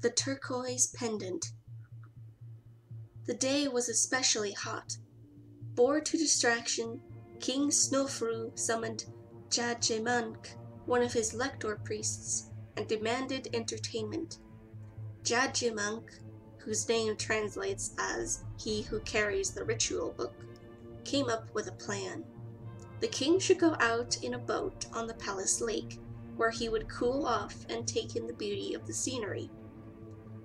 the turquoise pendant. The day was especially hot. Bored to distraction, King Sneferu summoned Djadjaemankh, one of his lector priests, and demanded entertainment. Djadjaemankh, whose name translates as "he who carries the ritual book," came up with a plan. The king should go out in a boat on the palace lake, where he would cool off and take in the beauty of the scenery.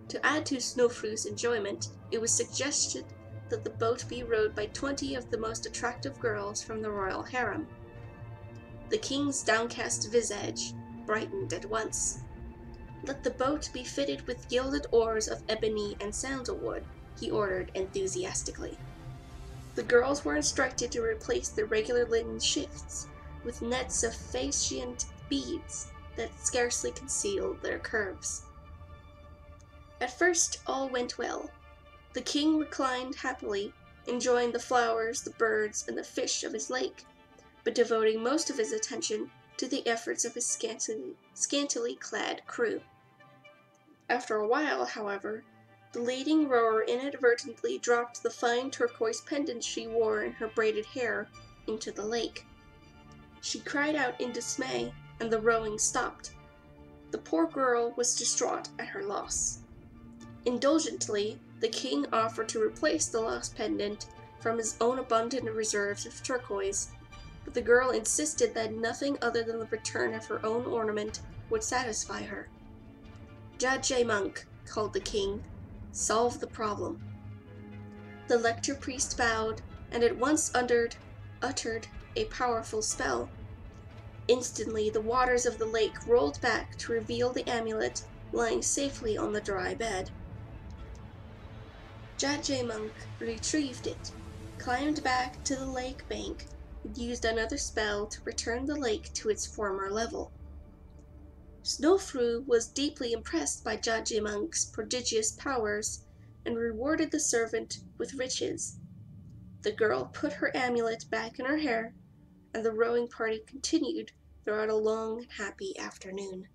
To add to Sneferu's enjoyment, it was suggested that the boat be rowed by 20 of the most attractive girls from the royal harem. The king's downcast visage brightened at once. "Let the boat be fitted with gilded oars of ebony and sandalwood," he ordered enthusiastically. The girls were instructed to replace their regular linen shifts with nets of faciate beads that scarcely concealed their curves. At first, all went well. The king reclined happily, enjoying the flowers, the birds, and the fish of his lake, but devoting most of his attention to the efforts of his scantily clad crew. After a while, however, the leading rower inadvertently dropped the fine turquoise pendant she wore in her braided hair into the lake. She cried out in dismay, and the rowing stopped. The poor girl was distraught at her loss. Indulgently, the king offered to replace the lost pendant from his own abundant reserves of turquoise, but the girl insisted that nothing other than the return of her own ornament would satisfy her. "Djadjaemankh," called the king, "solve the problem." The lector priest bowed and at once uttered a powerful spell. Instantly, the waters of the lake rolled back to reveal the amulet lying safely on the dry bed. Djadjaemankh retrieved it, climbed back to the lake bank, and used another spell to return the lake to its former level. Sneferu was deeply impressed by Djadjaemankh's prodigious powers and rewarded the servant with riches. The girl put her amulet back in her hair, and the rowing party continued throughout a long and happy afternoon.